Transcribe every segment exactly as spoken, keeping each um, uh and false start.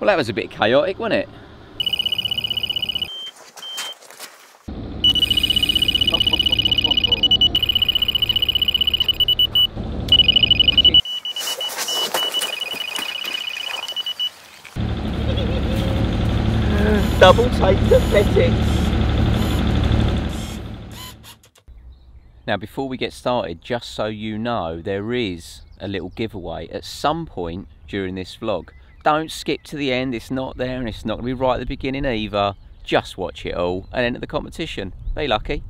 Well, that was a bit chaotic, wasn't it? Double take the Pettit's. Now, before we get started, just so you know, there is a little giveaway at some point during this vlog. Don't skip to the end, it's not there and it's not going to be right at the beginning either. Just watch it all and enter the competition. Be lucky.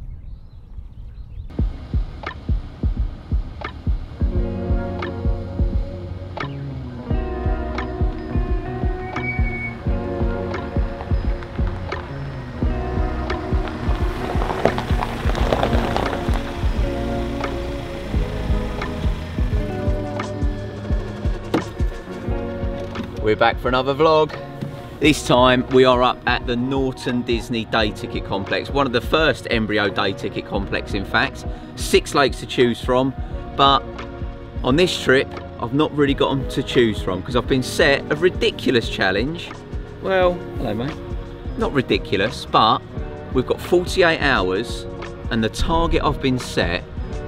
We're back for another vlog. This time we are up at the Norton Disney Day Ticket Complex, one of the first embryo day ticket complex in fact. Six lakes to choose from, but on this trip I've not really got them to choose from because I've been set a ridiculous challenge. Well, hello mate. Not ridiculous, but we've got forty-eight hours and the target I've been set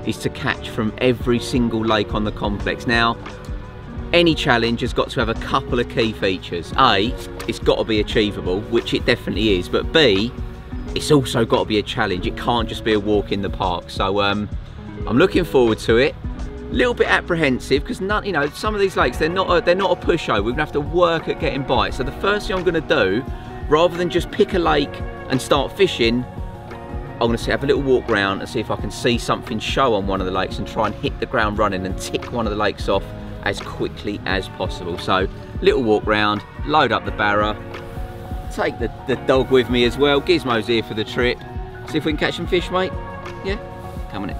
is to catch from every single lake on the complex. Now, any challenge has got to have a couple of key features. A, it's got to be achievable, which it definitely is, but B, it's also got to be a challenge. It can't just be a walk in the park. So um, I'm looking forward to it. A little bit apprehensive because none, you know, some of these lakes, they're not, a, they're not a pushover. We're gonna have to work at getting by it. So the first thing I'm gonna do, rather than just pick a lake and start fishing, I'm gonna have a little walk round and see if I can see something show on one of the lakes and try and hit the ground running and tick one of the lakes off as quickly as possible. So little walk round, load up the barra, take the, the dog with me as well. Gizmo's here for the trip. See if we can catch some fish, mate. Yeah, come on in.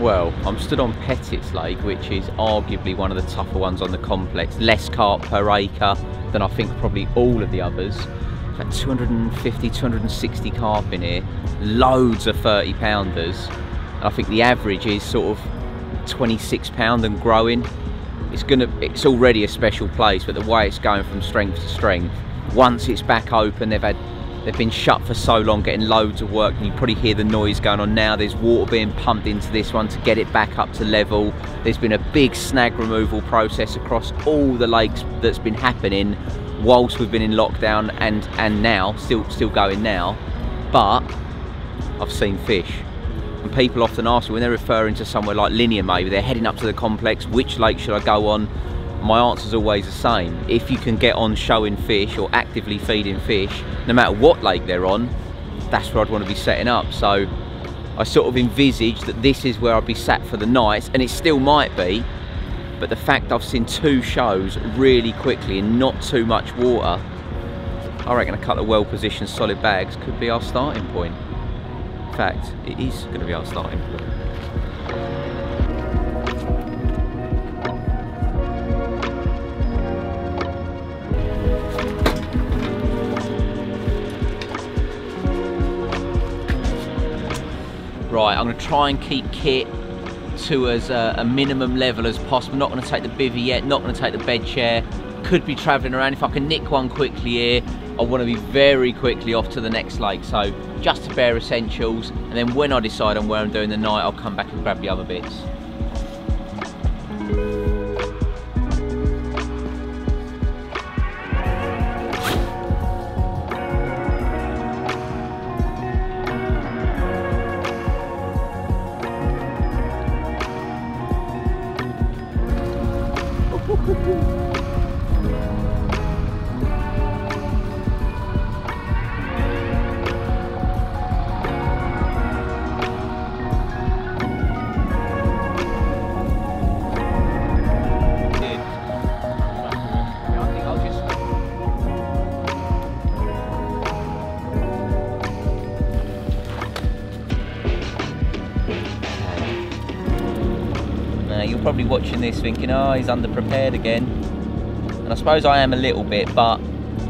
Well, I'm stood on Pettit's Lake, which is arguably one of the tougher ones on the complex. Less carp per acre than I think probably all of the others. About two hundred fifty, two hundred sixty carp in here. Loads of thirty pounders. And I think the average is sort of twenty-six pound and growing. It's gonna, it's already a special place, but the way it's going from strength to strength, once it's back open, they've had They've been shut for so long, getting loads of work, and you probably hear the noise going on now. There's water being pumped into this one to get it back up to level. There's been a big snag removal process across all the lakes that's been happening whilst we've been in lockdown and, and now, still, still going now. But I've seen fish. And people often ask me, when they're referring to somewhere like Linear maybe, they're heading up to the complex, which lake should I go on? My answer's always the same. If you can get on showing fish or actively feeding fish, no matter what lake they're on, that's where I'd want to be setting up. So I sort of envisaged that this is where I'd be sat for the night, and it still might be, but the fact I've seen two shows really quickly and not too much water, I reckon a couple of well-positioned solid bags could be our starting point. In fact, it is going to be our starting point. Right, I'm going to try and keep kit to as a, a minimum level as possible. I'm not going to take the bivvy yet, not going to take the bed chair. Could be travelling around. If I can nick one quickly here, I want to be very quickly off to the next lake. So just the bare essentials, and then when I decide on where I'm doing the night, I'll come back and grab the other bits. Probably watching this thinking, oh, he's underprepared again, and I suppose I am a little bit, but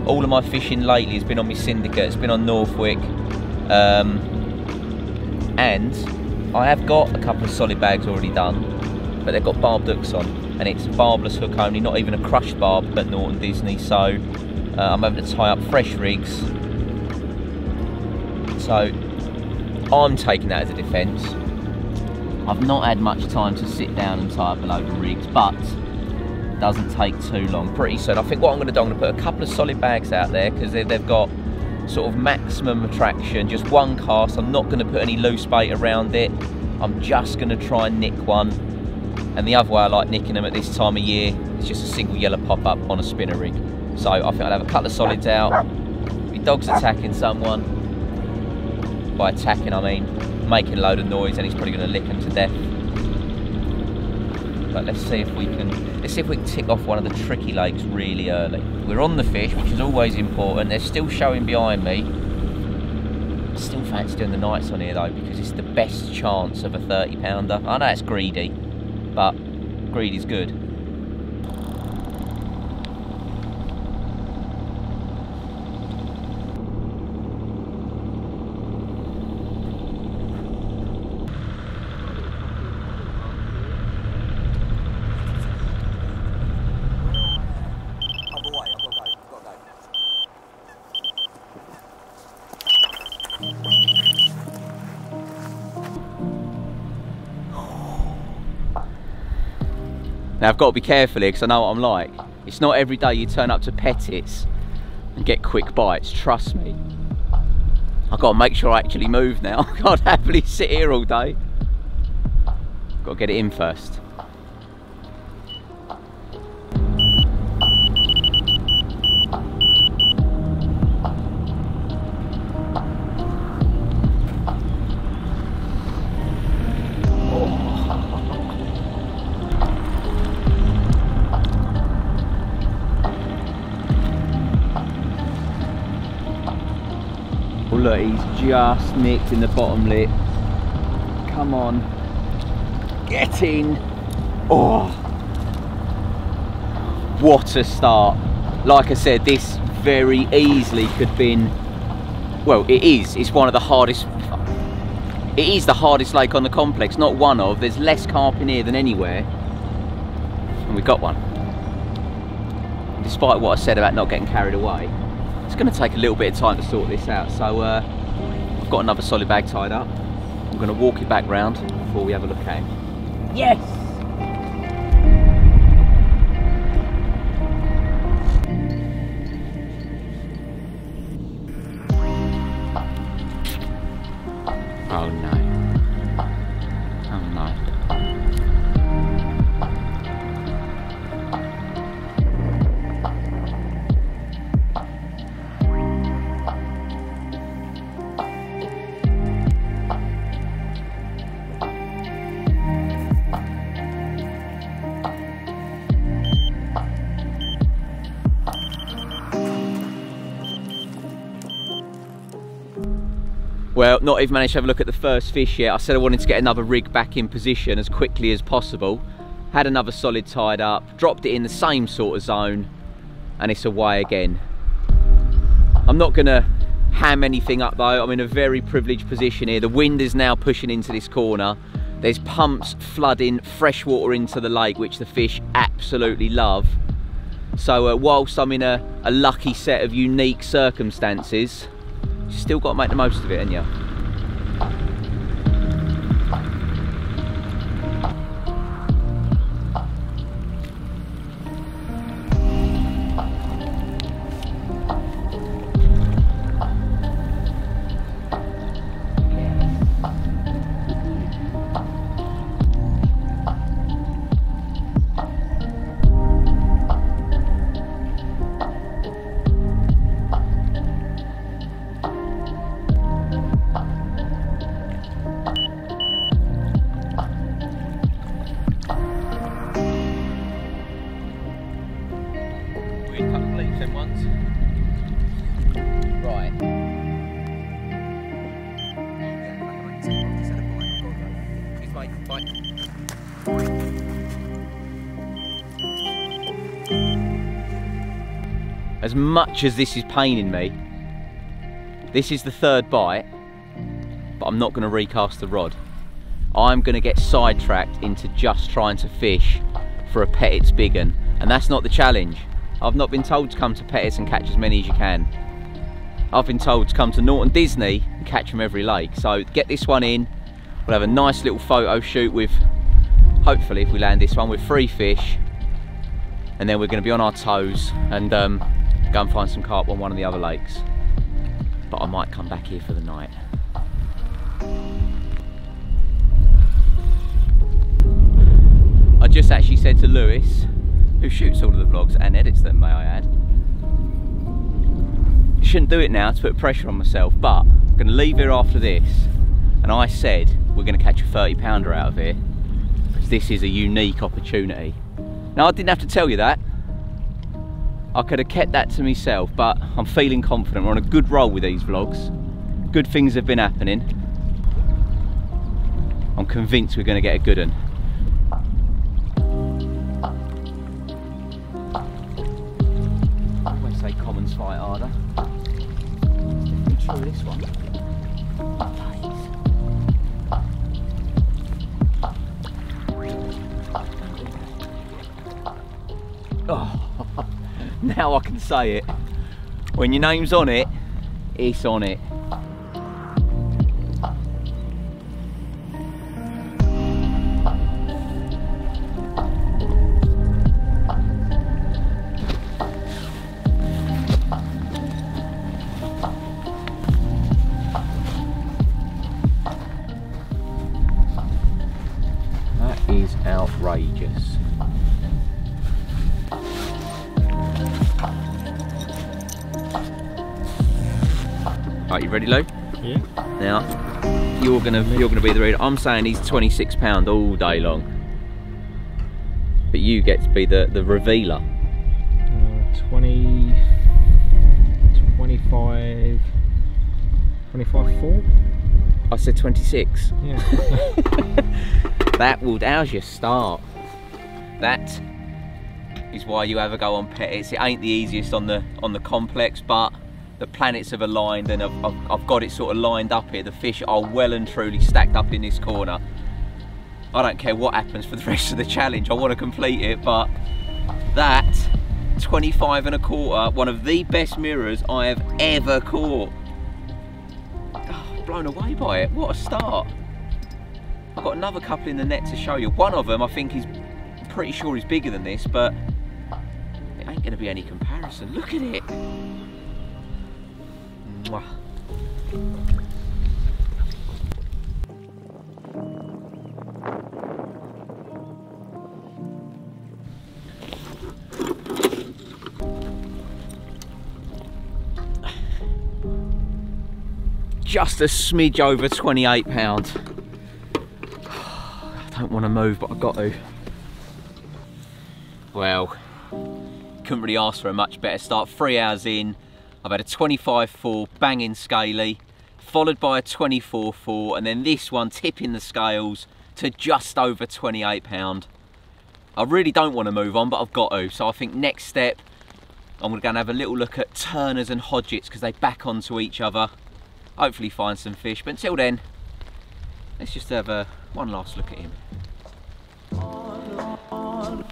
all of my fishing lately has been on my syndicate, it's been on Northwick, um, and I have got a couple of solid bags already done, but they've got barb hooks on, and it's barbless hook only, not even a crushed barb at Norton Disney, so uh, I'm having to tie up fresh rigs. So I'm taking that as a defence. I've not had much time to sit down and tie up a load of rigs, but it doesn't take too long. Pretty soon, I think what I'm going to do, I'm going to put a couple of solid bags out there because they've got sort of maximum attraction, just one cast. I'm not going to put any loose bait around it. I'm just going to try and nick one. And the other way I like nicking them at this time of year is just a single yellow pop-up on a spinner rig. So I think I'll have a couple of solids out. My dog's attacking someone. By attacking, I mean making a load of noise, and he's probably going to lick him to death. But let's see if we can let's see if we can tick off one of the tricky lakes really early. We're on the fish, which is always important. They're still showing behind me. I still fancy doing the nights on here though, because it's the best chance of a thirty pounder. I know it's greedy, but greed is good. Now I've got to be careful here because I know what I'm like. It's not every day you turn up to Pettit's and get quick bites, trust me. I've got to make sure I actually move now. I can't happily sit here all day. I've got to get it in first. Look, he's just nicked in the bottom lip. Come on. Get in. Oh. What a start. Like I said, this very easily could have been, well, it is. It's one of the hardest, it is the hardest lake on the complex, not one of. There's less carp in here than anywhere. And we got one. Despite what I said about not getting carried away. It's going to take a little bit of time to sort this out, so uh, I've got another solid bag tied up. I'm going to walk it back round before we have a look at him. Yes! Oh no. Oh no. Well, not even managed to have a look at the first fish yet. I said I wanted to get another rig back in position as quickly as possible. Had another solid tied up, dropped it in the same sort of zone, and it's away again. I'm not gonna ham anything up though. I'm in a very privileged position here. The wind is now pushing into this corner. There's pumps flooding fresh water into the lake, which the fish absolutely love. So uh, whilst I'm in a, a lucky set of unique circumstances, you still got to make the most of it, ain't you? as much as this is paining me, this is the third bite, but I'm not going to recast the rod. I'm going to get sidetracked into just trying to fish for a Pettit's big one, and that's not the challenge. I've not been told to come to Pettit's and catch as many as you can. I've been told to come to Norton Disney and catch them every lake. So get this one in, we'll have a nice little photo shoot with, hopefully if we land this one, with three fish, and then we're going to be on our toes and um, go and find some carp on one of the other lakes. But I might come back here for the night. I just actually said to Lewis, who shoots all of the vlogs and edits them, may I add, shouldn't do it now to put pressure on myself, but I'm going to leave here after this, and I said we're going to catch a thirty pounder out of here, because this is a unique opportunity. Now, I didn't have to tell you that. I could have kept that to myself, but I'm feeling confident. We're on a good roll with these vlogs. Good things have been happening. I'm convinced we're going to get a good one. Fight harder. It's definitely true this one. Oh, now I can say it. When your name's on it, it's on it. Outrageous. Right, you ready, Lou? Yeah. Now you're gonna you're gonna be the reader. I'm saying he's twenty-six pound all day long, but you get to be the the revealer. Uh, twenty, twenty-five, twenty-five four. I said twenty-six. Yeah. That will, how's your start? That is why you have a go on Pettit's. It ain't the easiest on the on the complex, but the planets have aligned, and I've, I've, I've got it sort of lined up here. The fish are well and truly stacked up in this corner. I don't care what happens for the rest of the challenge. I want to complete it, but that twenty-five and a quarter, one of the best mirrors I have ever caught. Oh, blown away by it. What a start. I've got another couple in the net to show you. One of them, I think, is pretty sure is bigger than this, but it ain't going to be any comparison. Look at it. Mwah. Just a smidge over twenty-eight pounds. I don't want to move, but I've got to. Well, couldn't really ask for a much better start. Three hours in, I've had a twenty-five four banging scaly, followed by a twenty-four four, and then this one tipping the scales to just over twenty-eight pound. I really don't want to move on, but I've got to. So I think next step, I'm going to go and have a little look at Turner's and Hodgetts, because they back onto each other. Hopefully find some fish, but until then, let's just have a one last look at him. On, on,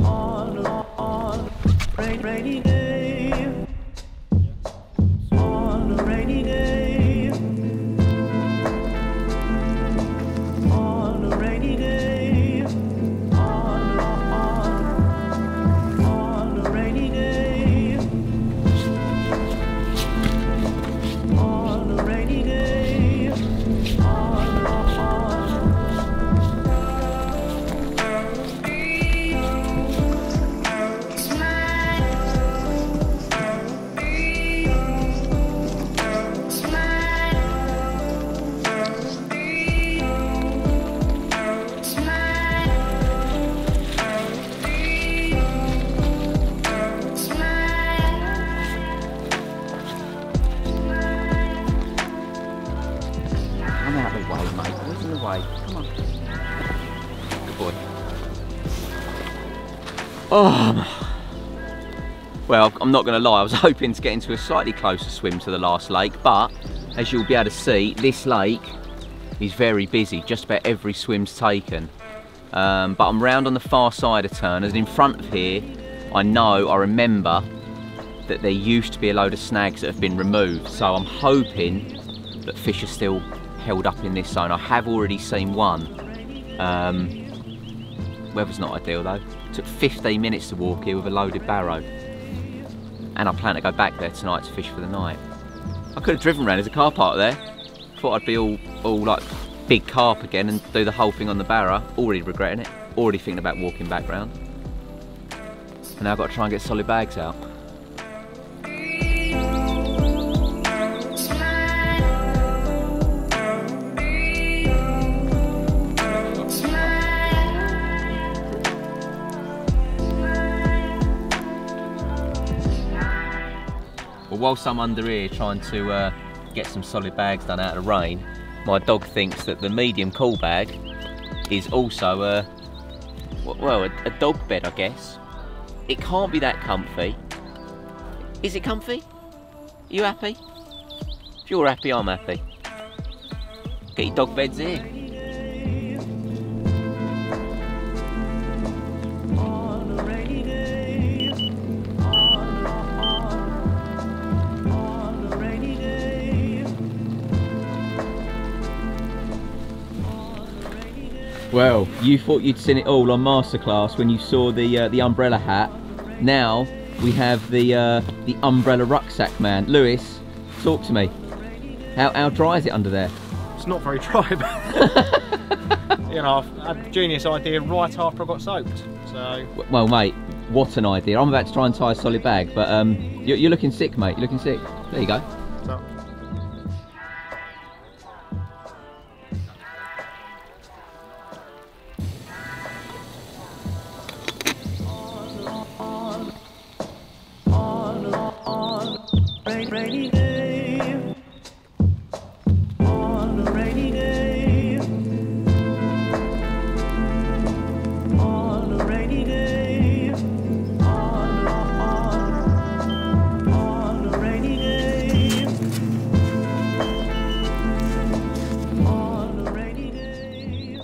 on, on, rain, rainy day. On a rainy day. On a rainy day. On, on, on a rainy day. On a rainy day. Oh, Well, I'm not going to lie, I was hoping to get into a slightly closer swim to the last lake, but as you'll be able to see, this lake is very busy. Just about every swim's taken. Um, but I'm round on the far side of Turner's, and in front of here, I know, I remember that there used to be a load of snags that have been removed. So I'm hoping that fish are still held up in this zone. I have already seen one. Um, weather's not ideal though. It took fifteen minutes to walk here with a loaded barrow. And I plan to go back there tonight to fish for the night. I could have driven around, there's a car park there. Thought I'd be all, all like big carp again and do the whole thing on the barrow. Already regretting it, already thinking about walking back round. And now I've got to try and get solid bags out. Whilst I'm under here trying to uh, get some solid bags done out of the rain, my dog thinks that the medium cool bag is also a, well, a, a dog bed, I guess. It can't be that comfy. Is it comfy? Are you happy? If you're happy, I'm happy. Get your dog beds here. Well, you thought you'd seen it all on Masterclass when you saw the uh, the umbrella hat. Now we have the uh, the umbrella rucksack man. Lewis, talk to me. How how dry is it under there? It's not very dry, but you know, I've had a genius idea right after I got soaked. So well, mate, what an idea! I'm about to try and tie a solid bag, but um, you're, you're looking sick, mate. You're looking sick. There you go. No.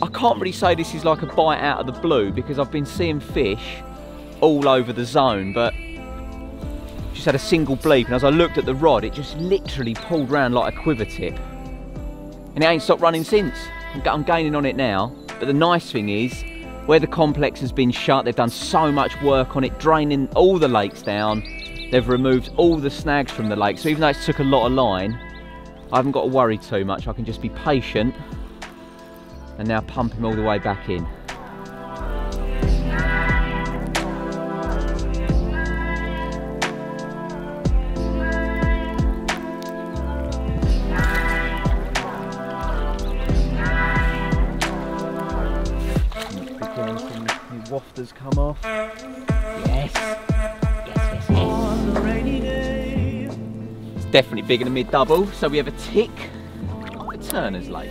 I can't really say this is like a bite out of the blue because I've been seeing fish all over the zone, but just had a single bleep, and as I looked at the rod, it just literally pulled round like a quiver tip, and it ain't stopped running since. I'm gaining on it now, but the nice thing is, where the complex has been shut, they've done so much work on it, draining all the lakes down, they've removed all the snags from the lake, so even though it took a lot of line, I haven't got to worry too much. I can just be patient and now pump him all the way back in. The wafters come off. Yes. Yes, yes, yes. It's definitely bigger than mid-double, so we have a tick on the Turner's Lake.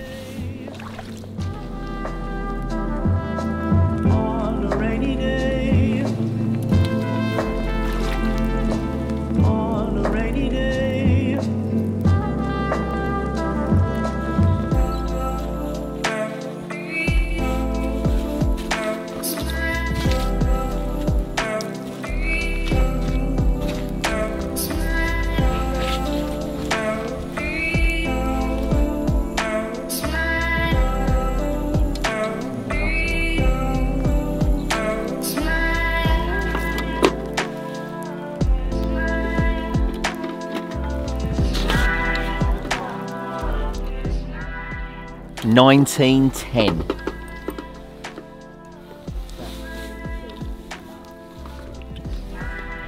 nineteen ten.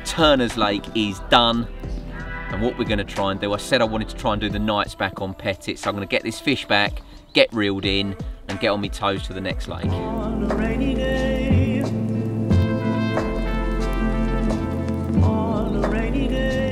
Turner's Lake is done, and what we're going to try and do, I said I wanted to try and do the nights back on Pettit's, so I'm going to get this fish back, get reeled in and get on my toes to the next lake. On a rainy day. On a rainy day.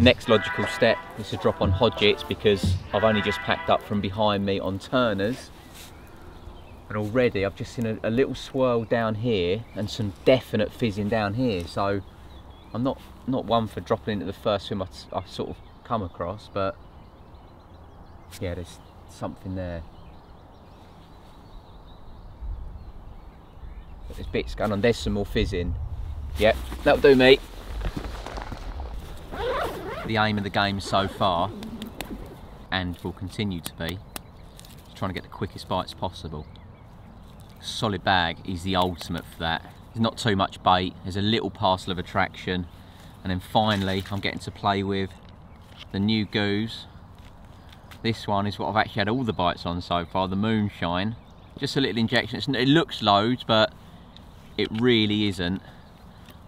next logical step is to drop on Hodgetts, because I've only just packed up from behind me on Turner's, and already I've just seen a, a little swirl down here and some definite fizzing down here. So I'm not not one for dropping into the first swim I, I sort of come across, but yeah, there's something there. But there's bits going on, there's some more fizzing. Yep, that'll do, mate. The aim of the game so far, and will continue to be, is trying to get the quickest bites possible. Solid bag is the ultimate for that. There's not too much bait, there's a little parcel of attraction, and then finally I'm getting to play with the new goose. This one is what I've actually had all the bites on so far, the moonshine. Just a little injection, it's, it looks loads but it really isn't.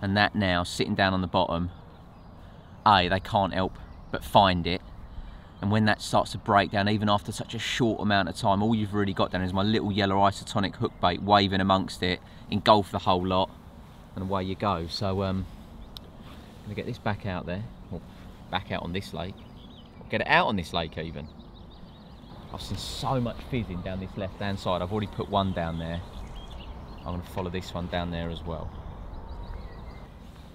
And that now, sitting down on the bottom, A, they can't help but find it. And when that starts to break down, even after such a short amount of time, all you've really got down is my little yellow isotonic hook bait waving amongst it, engulf the whole lot, and away you go. So um, I'm gonna get this back out there, or back out on this lake, or get it out on this lake even. I've seen so much fizzing down this left-hand side. I've already put one down there. I'm gonna follow this one down there as well.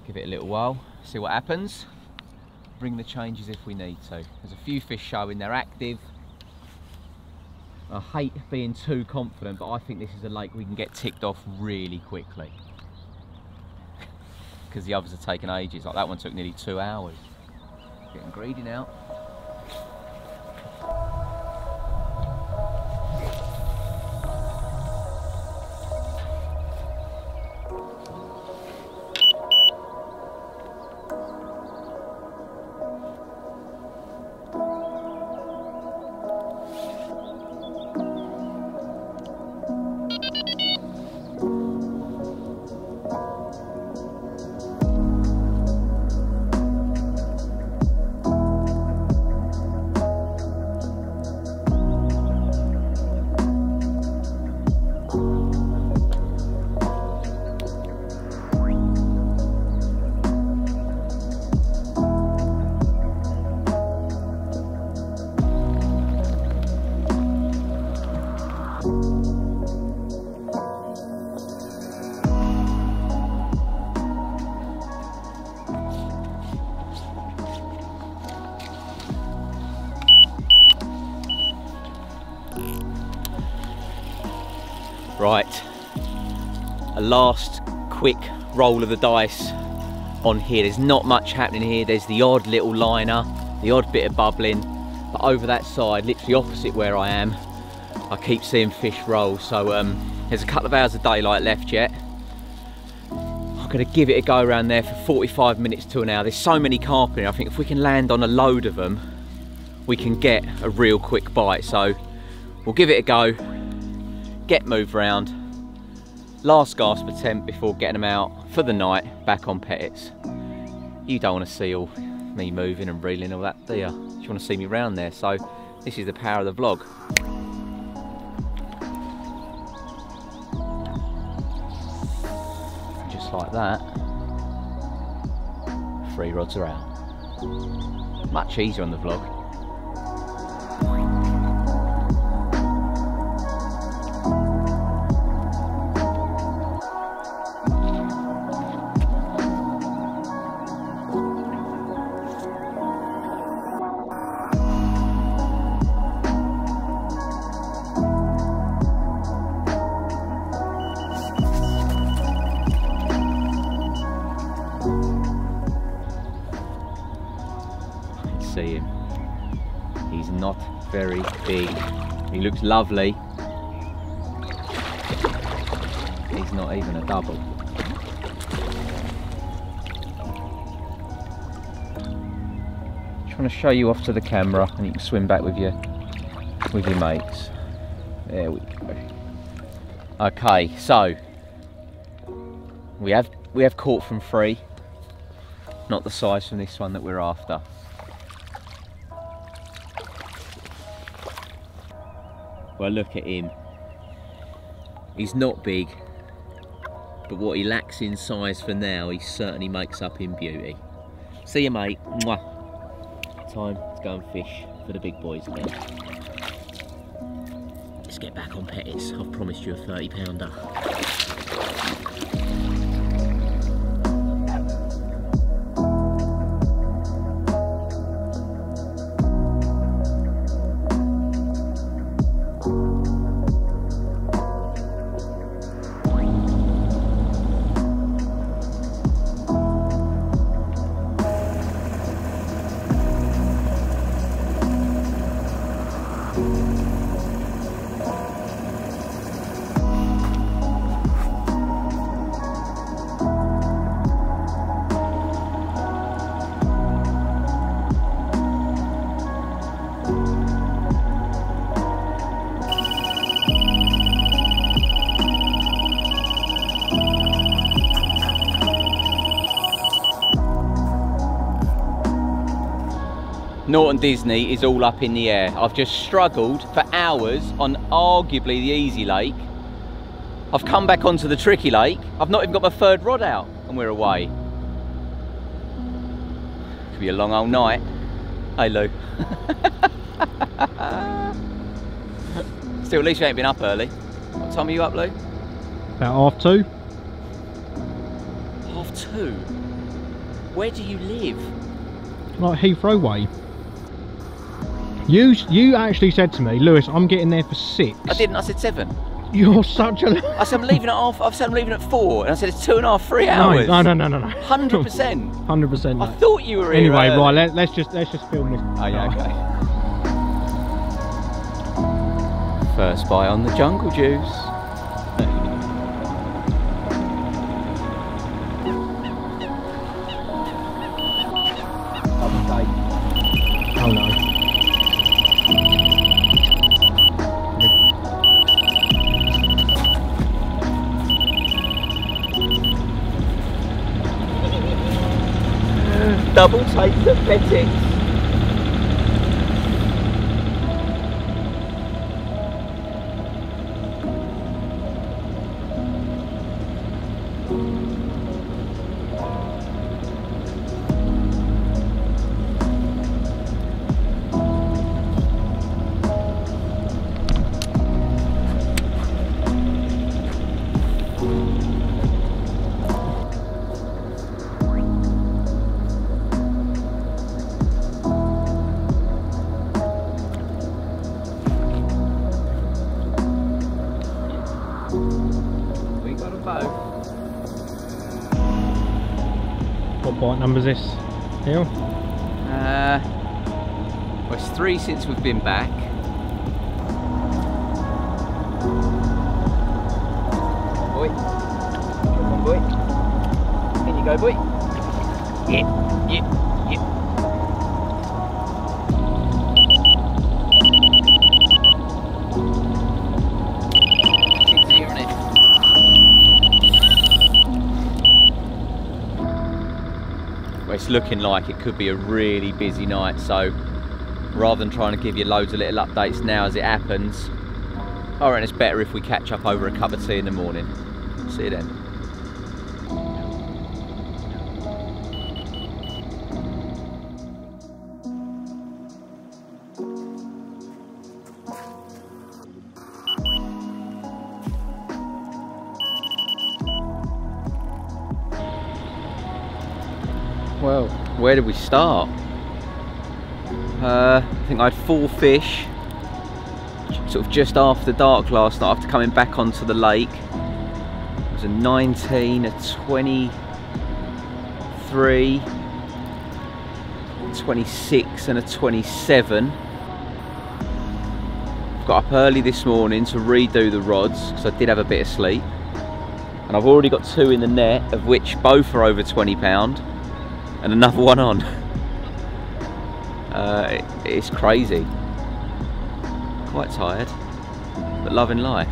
Give it a little while, see what happens. Bring the changes if we need to. There's a few fish showing, they're active. I hate being too confident, but I think this is a lake we can get ticked off really quickly. Because the others are taking ages, like that one took nearly two hours. Getting greedy now. Right, a last quick roll of the dice on here. There's not much happening here. There's the odd little liner, the odd bit of bubbling, but over that side, literally opposite where I am, I keep seeing fish roll. So um, there's a couple of hours of daylight left yet. I'm gonna give it a go around there for forty-five minutes to an hour. There's so many carp in here. I think if we can land on a load of them, we can get a real quick bite. So we'll give it a go. Get moved round, last gasp attempt before getting them out for the night back on Pettit's. You don't want to see all me moving and reeling and all that, do you? You want to see me round there, so this is the power of the vlog. Just like that, three rods are out. Much easier on the vlog. Very big. He looks lovely. He's not even a double. I'm trying to show you off to the camera, and you can swim back with your with your mates. There we go. Okay, so we have we have caught from three. Not the size from this one that we're after. Well, look at him. He's not big, but what he lacks in size for now, he certainly makes up in beauty. See you, mate. Mwah. time to go and fish for the big boys again. Let's get back on Pettit's. I've promised you a thirty pounder. Norton Disney is all up in the air. I've just struggled for hours on arguably the easy lake. I've come back onto the tricky lake. I've not even got my third rod out and we're away. Could be a long old night. Hey Lou. Still, at least you ain't been up early. What time are you up, Lou? About half two. Half two? Where do you live? Like Heathrow way. You you actually said to me, Lewis, I'm getting there for six. I didn't. I said seven. You're such a. I said I'm leaving at half. I said I'm leaving at four, and I said it's two and a half, three hours. No, no, no, no, no. Hundred percent. Hundred percent. I thought you were. Anyway, right. Let, let's just let's just film this. Oh yeah. Okay. First bite on the jungle juice. Double take the Pettit's. What number's this, Neil? Uh, well, it's three since we've been back. Boy, come on, boy. In you go, boy. Yeah, yeah, yeah. It's here, isn't it? It's looking like it could be a really busy night, so rather than trying to give you loads of little updates now as it happens, I reckon it's better if we catch up over a cup of tea in the morning. See you then. Well, where did we start? Uh, I think I had four fish, sort of just after dark last night, after coming back onto the lake. It was a nineteen, a twenty-three, a twenty-six and a twenty-seven. I've got up early this morning to redo the rods, because I did have a bit of sleep. And I've already got two in the net, of which both are over twenty pound. And another one on. Uh, it, it's crazy. Quite tired, but loving life.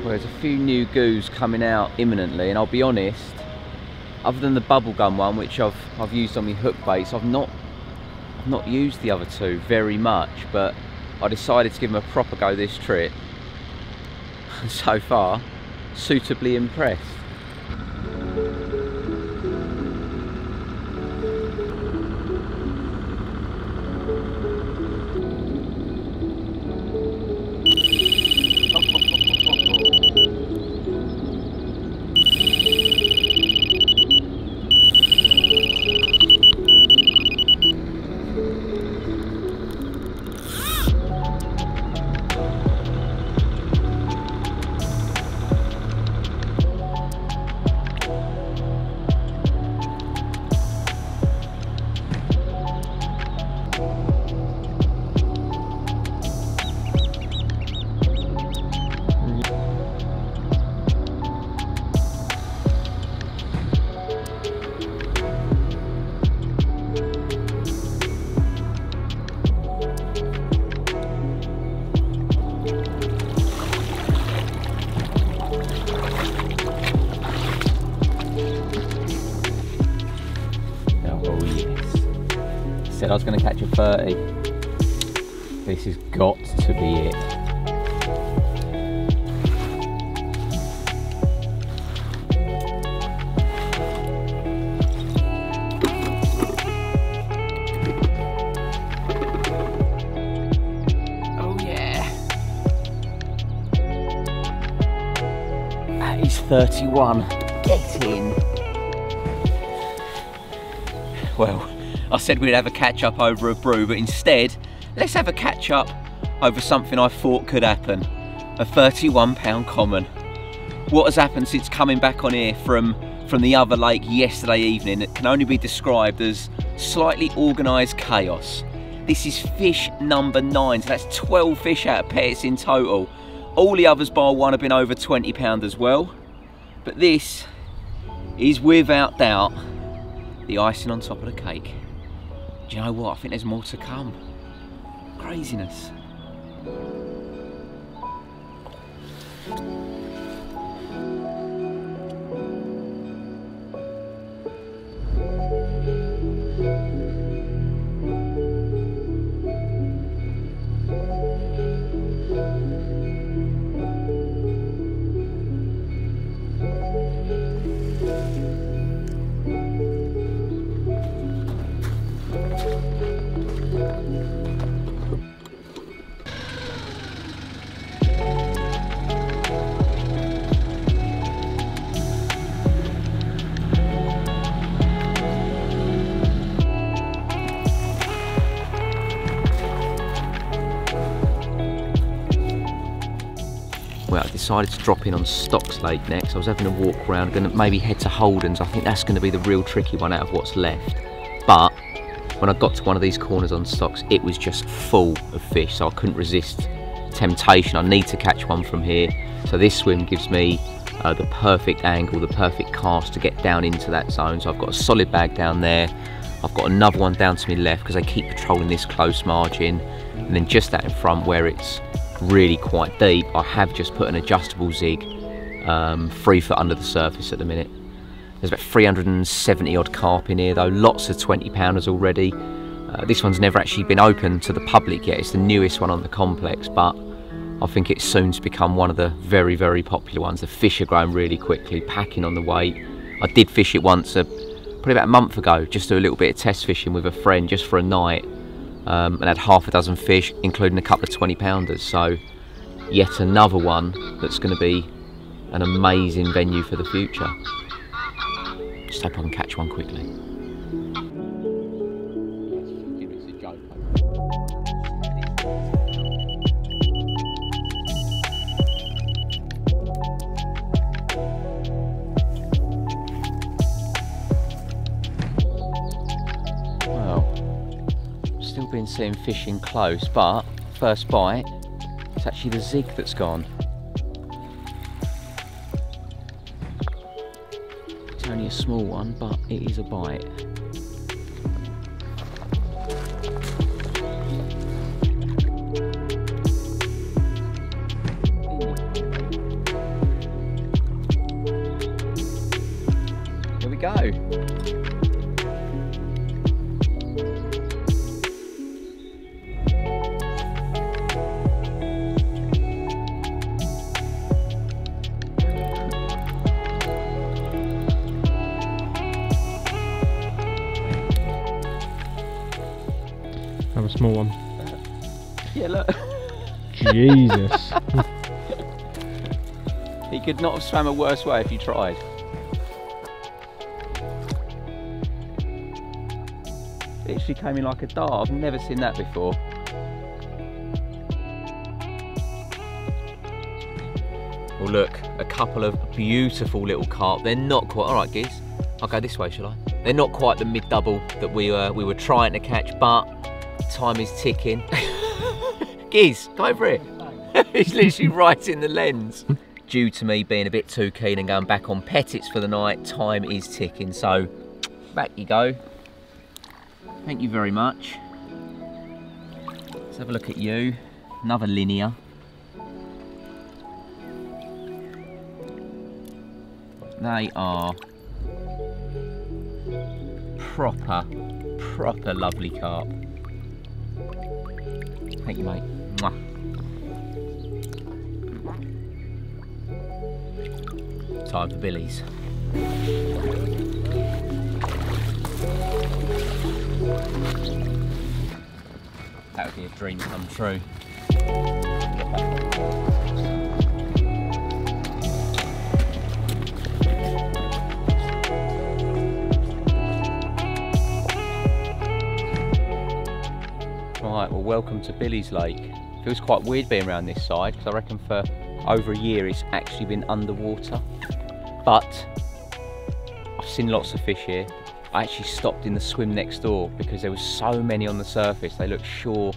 Well, there's a few new goos coming out imminently, and I'll be honest, other than the bubblegum one, which I've I've used on my hook baits, I've not I've not used the other two very much, but I decided to give them a proper go this trip. And so far, suitably impressed. I was going to catch a thirty. This has got to be it. Oh yeah. That is thirty-one. Get in. Well, I said we'd have a catch up over a brew, but instead, let's have a catch up over something I thought could happen. A thirty-one pound common. What has happened since coming back on here from, from the other lake yesterday evening, it can only be described as slightly organised chaos. This is fish number nine, so that's twelve fish out of Pettit's in total. All the others bar one have been over twenty pound as well. But this is without doubt the icing on top of the cake. Do you know what? I think there's more to come. Craziness. I decided to drop in on Stocks Lake next. I was having a walk around, going to maybe head to Holden's. I think that's going to be the real tricky one out of what's left. But when I got to one of these corners on Stocks, it was just full of fish, so I couldn't resist temptation. I need to catch one from here. So this swim gives me uh, the perfect angle, the perfect cast to get down into that zone. So I've got a solid bag down there. I've got another one down to my left because they keep patrolling this close margin. And then just that in front where it's really quite deep, I have just put an adjustable zig um, three foot under the surface at the minute. There's about three hundred seventy odd carp in here though, lots of twenty pounders already. Uh, this one's never actually been open to the public yet, it's the newest one on the complex, but I think it's soon to become one of the very, very popular ones. The fish are growing really quickly, packing on the weight. I did fish it once, uh, probably about a month ago, just do a little bit of test fishing with a friend just for a night. Um, and had half a dozen fish, including a couple of twenty pounders. So yet another one that's going to be an amazing venue for the future. Just hope I can catch one quickly. Been seeing fish in close, but first bite, it's actually the zig that's gone. It's only a small one, but it is a bite. Here we go. small one. Yeah, look. Jesus. He could not have swam a worse way if you tried. Literally came in like a dart. I've never seen that before. Well, look, a couple of beautiful little carp. They're not quite. All right, geese. I'll go this way, shall I? They're not quite the mid-double that we uh, we were trying to catch, but time is ticking. Geese, come over here. He's literally right in the lens. Due to me being a bit too keen and going back on Pettit's for the night, time is ticking. So back you go. Thank you very much. Let's have a look at you. Another Linear. They are proper, proper lovely carp. Thank you, mate. Mwah. Time for Billy's. That would be a dream come true. Right, well, welcome to Billy's Lake. Feels quite weird being around this side because I reckon for over a year it's actually been underwater. But I've seen lots of fish here. I actually stopped in the swim next door because there was so many on the surface. They looked shore,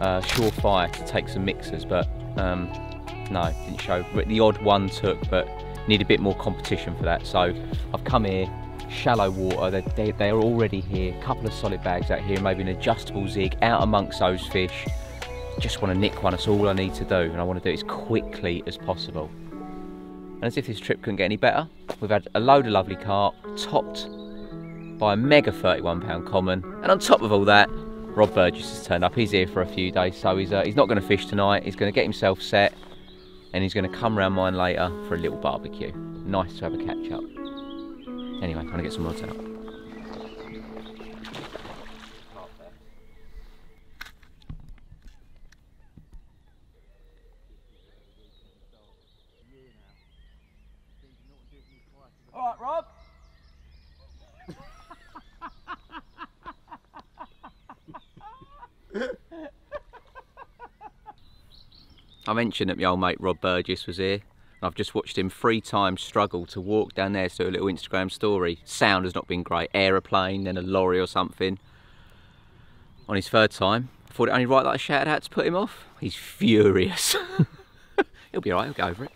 uh, surefire to take some mixers, but um, no, didn't show. The odd one took, but need a bit more competition for that. So I've come here. Shallow water, they're, they, they're already here. A couple of solid bags out here, maybe an adjustable zig out amongst those fish. Just want to nick one, that's all I need to do, and I want to do it as quickly as possible. And as if this trip couldn't get any better, we've had a load of lovely carp, topped by a mega thirty-one pound common, and on top of all that, Rob Burgess has turned up. He's here for a few days, so he's, uh, he's not going to fish tonight. He's going to get himself set, and he's going to come round mine later for a little barbecue. Nice to have a catch up. Anyway, I'm going to get some rods out. All right, Rob. I mentioned that my old mate Rob Burgess was here. I've just watched him three times struggle to walk down there to do a little Instagram story. Sound has not been great. Aeroplane, then a lorry or something. On his third time, I thought it only right that I shouted out to put him off. He's furious. He'll be all right, he'll get over it.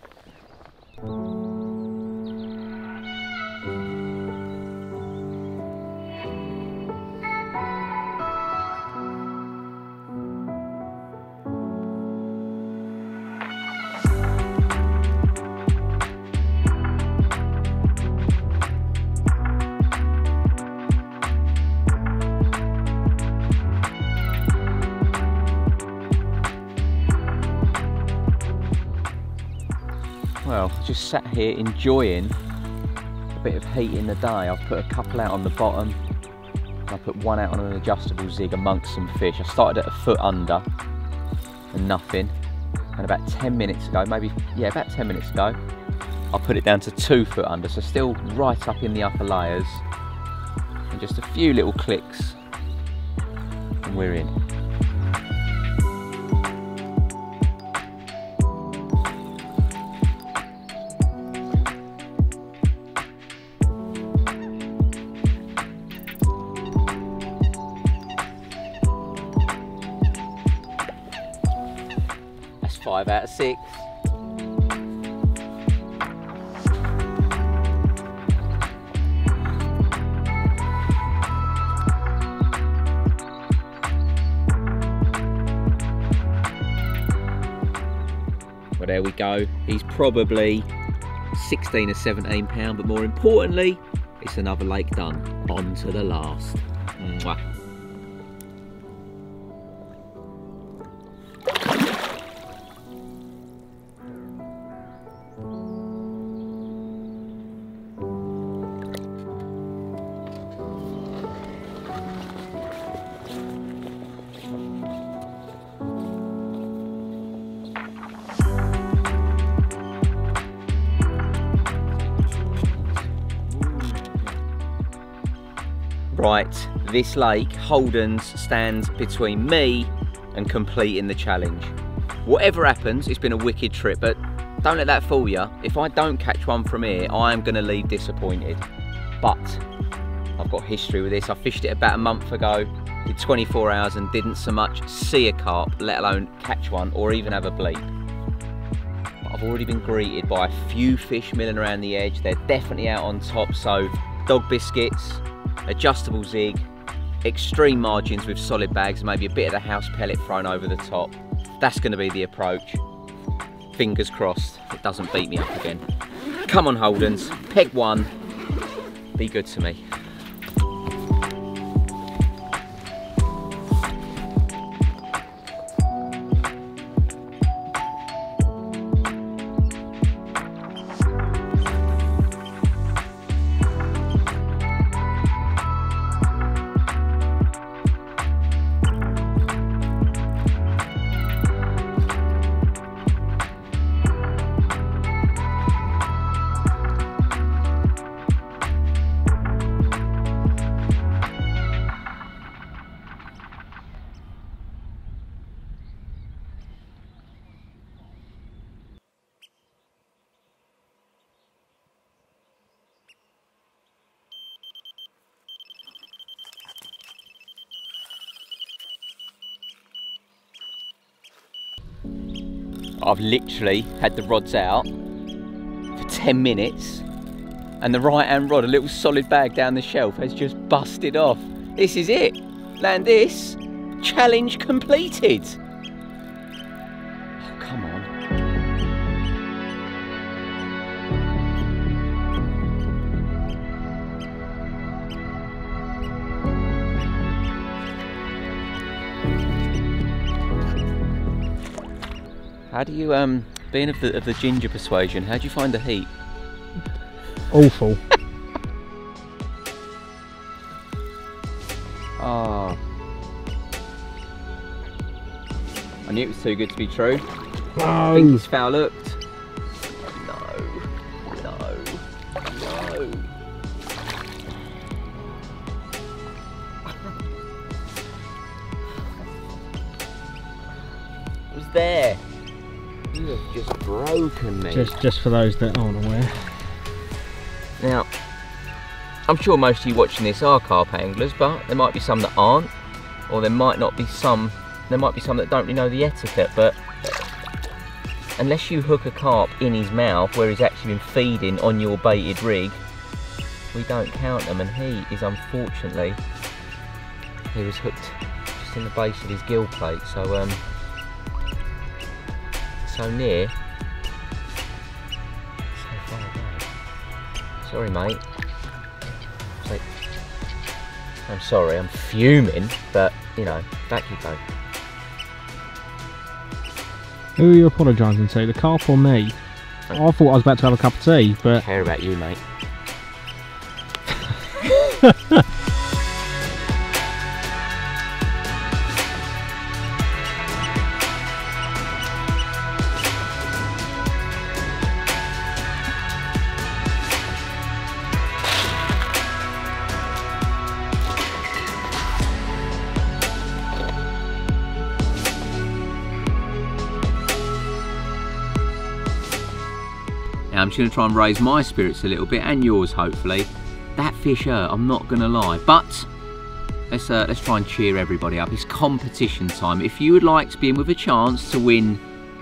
Well, just sat here enjoying a bit of heat in the day. I've put a couple out on the bottom, and I put one out on an adjustable zig amongst some fish. I started at a foot under and nothing, and about ten minutes ago, maybe, yeah, about ten minutes ago, I put it down to two foot under, so still right up in the upper layers, and just a few little clicks, and we're in. Five out of six. Well, there we go. He's probably sixteen or seventeen pound, but more importantly, it's another lake done. On to the last. Mwah. right, this lake, Holden's, stands between me and completing the challenge. Whatever happens, it's been a wicked trip, but don't let that fool you. If I don't catch one from here, I am gonna leave disappointed. But I've got history with this. I fished it about a month ago, did twenty-four hours and didn't so much see a carp, let alone catch one or even have a bleep. But I've already been greeted by a few fish milling around the edge. They're definitely out on top, so dog biscuits, adjustable zig, extreme margins with solid bags, maybe a bit of the house pellet thrown over the top. That's gonna be the approach. Fingers crossed it doesn't beat me up again. Come on Holden's, peg one, be good to me. I've literally had the rods out for ten minutes and the right hand rod, a little solid bag down the shelf, has just busted off. This is it. Land this. Challenge completed. Oh, come on. How do you, um, being of the, of the ginger persuasion, how do you find the heat? Awful. Ah. Oh. I knew it was too good to be true. No. Things foul looked. No. No. No. It was there. You have just broken me. Just, just for those that aren't aware. Now, I'm sure most of you watching this are carp anglers, but there might be some that aren't, or there might not be some. There might be some that don't really know the etiquette. But unless you hook a carp in his mouth where he's actually been feeding on your baited rig, we don't count them. And he is unfortunately he was hooked just in the base of his gill plate. So um. So near, so far away. Sorry mate, like, I'm sorry, I'm fuming, but you know, back you go. Who are you apologising to, the carp or me? Oh. I thought I was about to have a cup of tea, but... I care about you mate. I'm just going to try and raise my spirits a little bit, and yours hopefully. That fish hurt, I'm not going to lie, but let's, uh, let's try and cheer everybody up. It's competition time. If you would like to be in with a chance to win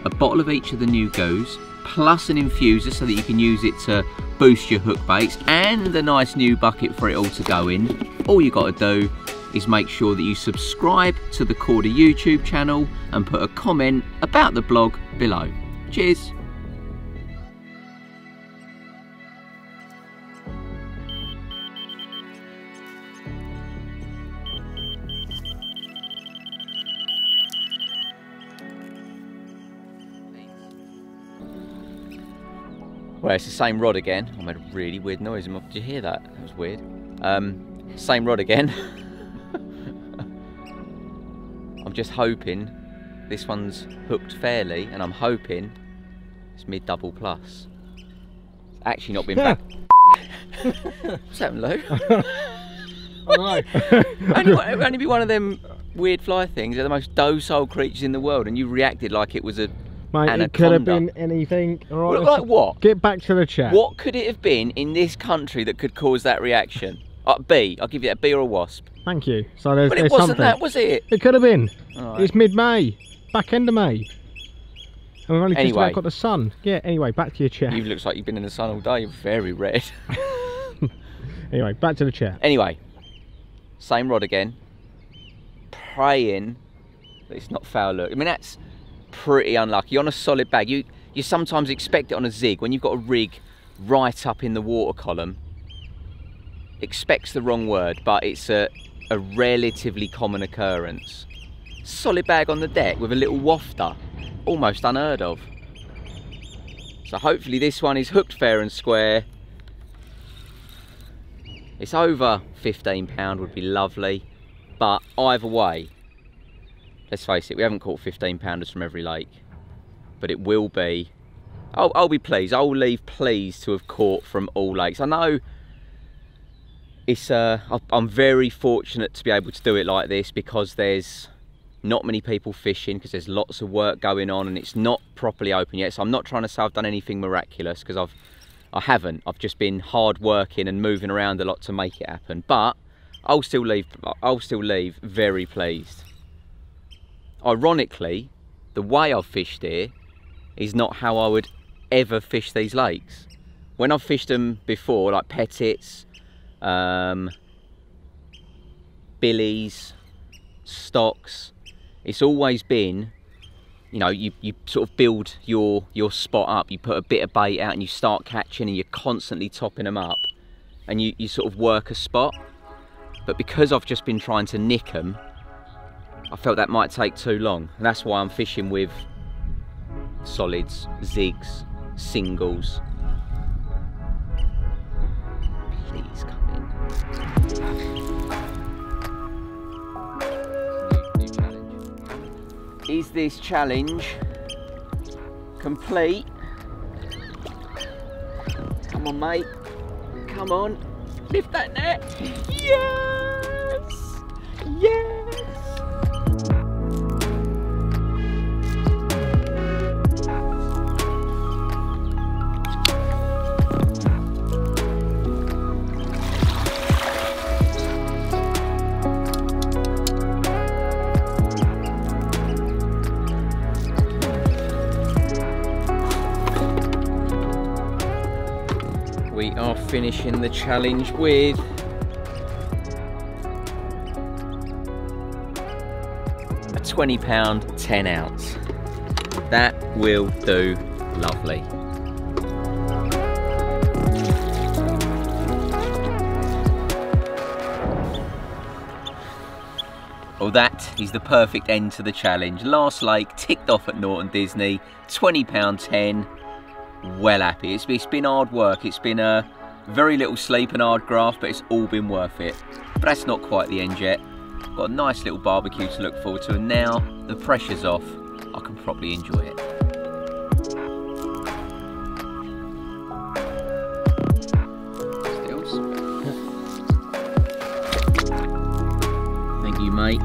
a bottle of each of the new goos, plus an infuser so that you can use it to boost your hook baits, and a nice new bucket for it all to go in, all you got to do is make sure that you subscribe to the Corda YouTube channel and put a comment about the blog below. Cheers. Well, it's the same rod again. I made a really weird noise. Did you hear that? That was weird. Um, same rod again. I'm just hoping this one's hooked fairly, and I'm hoping it's mid double plus. It's actually not been back. What's happened, Lou? I know. only, only be one of them weird fly things. They're the most docile creatures in the world, and you reacted like it was a Mate, anaconda. It could have been anything. All right, well, like what? Get back to the chat. What could it have been in this country that could cause that reaction? A bee. I'll give you a bee or a wasp. Thank you. So there's, but it there's wasn't something. That, was it? It could have been. Right. It's mid-May, back end of May. And we've only anyway. just about got the sun. Yeah, anyway, back to your chair. You look like you've been in the sun all day. You're very red. Anyway, back to the chair. Anyway, same rod again. Praying that it's not foul hook. I mean, that's pretty unlucky. On a solid bag, you, you sometimes expect it on a zig. When you've got a rig right up in the water column, expects the wrong word, but it's a, a relatively common occurrence. Solid bag on the deck with a little wafter. Almost unheard of. So hopefully this one is hooked fair and square. It's over fifteen pound would be lovely, but either way, let's face it, we haven't caught fifteen pounders from every lake, but it will be, I'll, I'll be pleased, I'll leave pleased to have caught from all lakes. I know it's, uh, I'm very fortunate to be able to do it like this because there's not many people fishing, because there's lots of work going on and it's not properly open yet. So I'm not trying to say I've done anything miraculous, because I've I haven't. I've just been hard working and moving around a lot to make it happen. But I'll still leave I'll still leave very pleased. Ironically, the way I've fished here is not how I would ever fish these lakes. When I've fished them before, like Pettit's, um, Billy's, Stocks, it's always been, you know, you, you sort of build your, your spot up, you put a bit of bait out and you start catching and you're constantly topping them up and you, you sort of work a spot. But because I've just been trying to nick them, I felt that might take too long. And that's why I'm fishing with solids, zigs, singles. Please come in. Is this challenge complete? Come on, mate. Come on. Lift that net. Yes! Yes! We are finishing the challenge with a twenty pound ten ounce. That will do lovely. Well, that is the perfect end to the challenge. Last lake ticked off at Norton Disney, twenty pound ten. Well happy. It's, it's been hard work, it's been a uh, very little sleep and hard graft, but it's all been worth it. But that's not quite the end yet. Got a nice little barbecue to look forward to, and now the pressure's off, I can probably enjoy it. Stills. Yeah. Thank you, mate.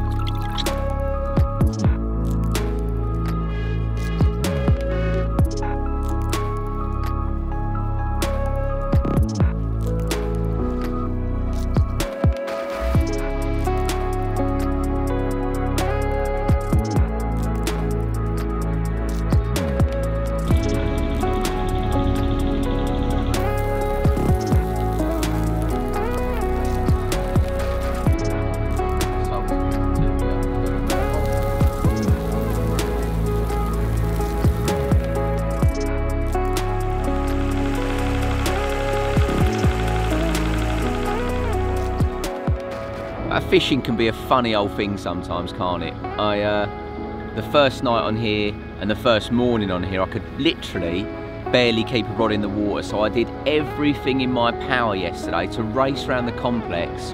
Fishing can be a funny old thing sometimes, can't it? I, uh, the first night on here and the first morning on here, I could literally barely keep a rod in the water, so I did everything in my power yesterday to race around the complex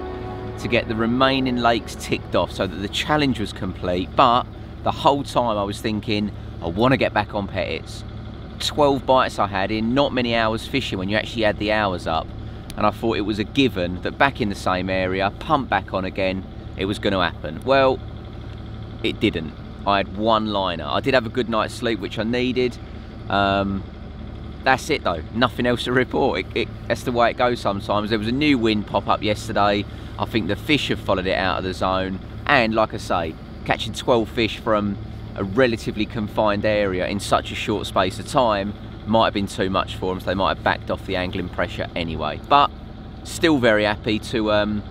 to get the remaining lakes ticked off so that the challenge was complete. But the whole time I was thinking, I want to get back on Pettit's. twelve bites I had in not many hours fishing when you actually add the hours up. and I thought it was a given that back in the same area, pump back on again, it was going to happen. Well, it didn't. I had one liner. I did have a good night's sleep, which I needed. Um, that's it though, nothing else to report. It, it, that's the way it goes sometimes. There was a new wind pop up yesterday. I think the fish have followed it out of the zone. And like I say, catching twelve fish from a relatively confined area in such a short space of time might have been too much for them, so they might have backed off the angling pressure anyway. But still very happy to um,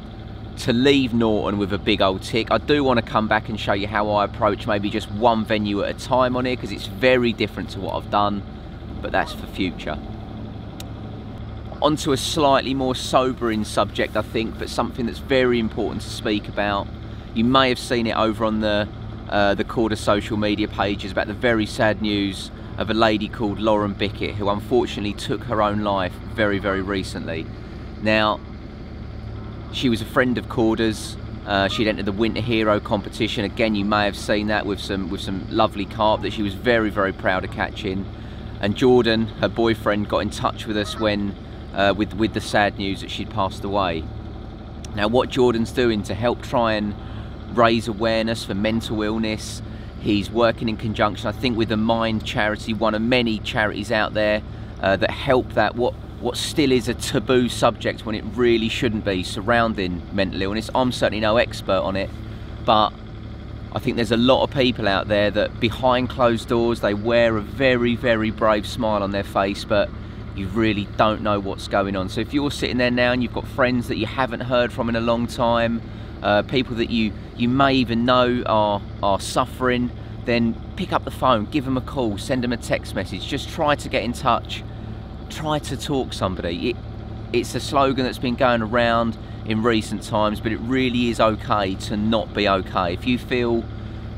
to leave Norton with a big old tick. I do want to come back and show you how I approach maybe just one venue at a time on here, because it's very different to what I've done, but that's for future. Onto a slightly more sobering subject, I think, but something that's very important to speak about. You may have seen it over on the uh, the Corda social media pages about the very sad news of a lady called Lauren Bickett, who unfortunately took her own life very, very recently. Now, she was a friend of Corda's. Uh, she'd entered the Winter Hero competition. Again, you may have seen that with some with some lovely carp that she was very, very proud of catching. And Jordan, her boyfriend, got in touch with us when uh, with with the sad news that she'd passed away. Now, what Jordan's doing to help try and raise awareness for mental illness, he's working in conjunction, I think, with the Mind Charity, one of many charities out there uh, that help that what what still is a taboo subject when it really shouldn't be, surrounding mental illness. I'm certainly no expert on it, but I think there's a lot of people out there that behind closed doors they wear a very, very brave smile on their face, but you really don't know what's going on. So if you're sitting there now and you've got friends that you haven't heard from in a long time, Uh, people that you you may even know are are suffering, then pick up the phone, give them a call, send them a text message, just try to get in touch, try to talk somebody. It, it's a slogan that's been going around in recent times, but it really is okay to not be okay. If you feel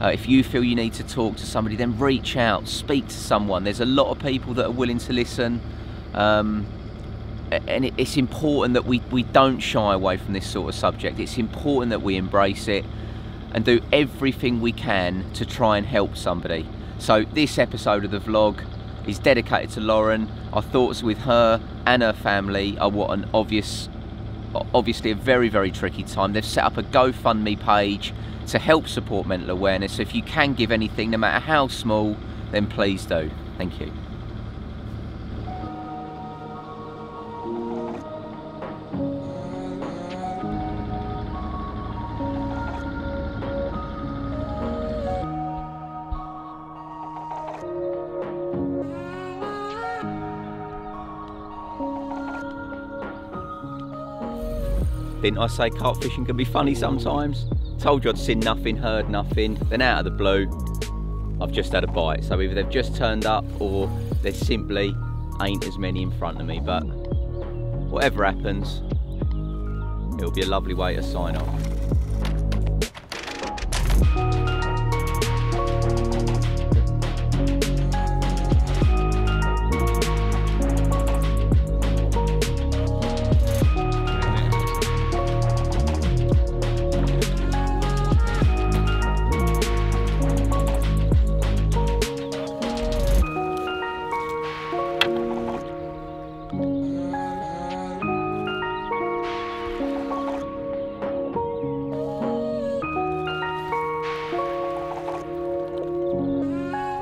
uh, if you feel you need to talk to somebody, then reach out, speak to someone. There's a lot of people that are willing to listen, um, and it's important that we, we don't shy away from this sort of subject. It's important that we embrace it and do everything we can to try and help somebody. So this episode of the vlog is dedicated to Lauren. Our thoughts with her and her family are what an obvious, obviously a very, very tricky time. They've set up a GoFundMe page to help support mental awareness. So if you can give anything, no matter how small, then please do. Thank you. Didn't I say carp fishing can be funny sometimes? Told you I'd seen nothing, heard nothing, then out of the blue, I've just had a bite. So either they've just turned up or there simply ain't as many in front of me, but whatever happens, it'll be a lovely way to sign off.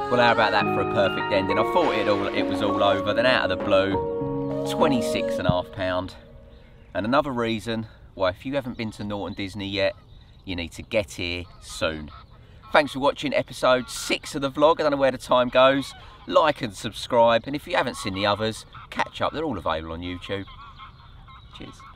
Well, how about that for a perfect ending? I thought it all it was all over, then out of the blue, twenty-six and a half pound. And another reason why, if you haven't been to Norton Disney yet, you need to get here soon. Thanks for watching episode six of the vlog. I don't know where the time goes. Like and subscribe, and if you haven't seen the others, catch up. They're all available on YouTube. Cheers.